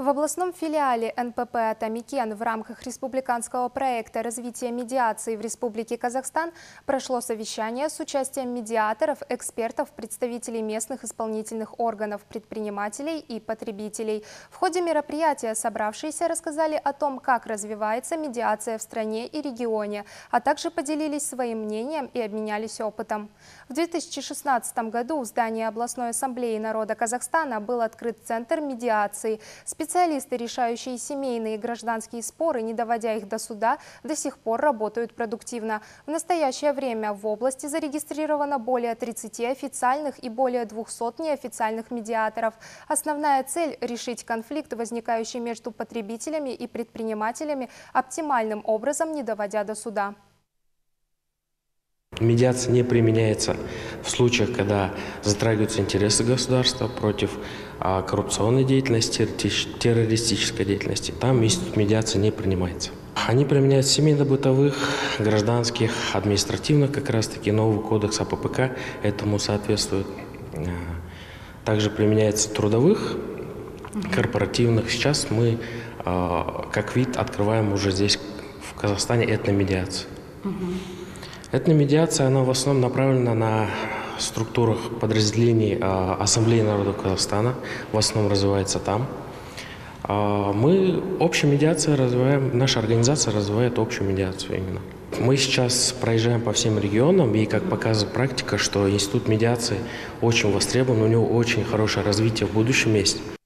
В областном филиале НПП «Атамикен» в рамках республиканского проекта развития медиации в Республике Казахстан прошло совещание с участием медиаторов, экспертов, представителей местных исполнительных органов, предпринимателей и потребителей. В ходе мероприятия собравшиеся рассказали о том, как развивается медиация в стране и регионе, а также поделились своим мнением и обменялись опытом. В 2016 году в здании областной ассамблеи народа Казахстана был открыт Центр медиации. Специалисты, решающие семейные и гражданские споры, не доводя их до суда, до сих пор работают продуктивно. В настоящее время в области зарегистрировано более 30 официальных и более 200 неофициальных медиаторов. Основная цель – решить конфликт, возникающий между потребителями и предпринимателями, оптимальным образом не доводя до суда. Медиация не применяется в случаях, когда затрагиваются интересы государства против коррупционной деятельности, террористической деятельности. Там институт медиации не принимается. Они применяются в семейно-бытовых, гражданских, административных, как раз-таки новый кодекс АППК этому соответствует. Также применяется в трудовых, корпоративных. Сейчас мы, как вид, открываем уже здесь, в Казахстане, этномедиацию. Этномедиация, она в основном направлена на структурах подразделений Ассамблеи народов Казахстана, в основном развивается там. Мы общую медиацию развиваем, наша организация развивает общую медиацию именно. Мы сейчас проезжаем по всем регионам, и, как показывает практика, что институт медиации очень востребован, у него очень хорошее развитие в будущем есть.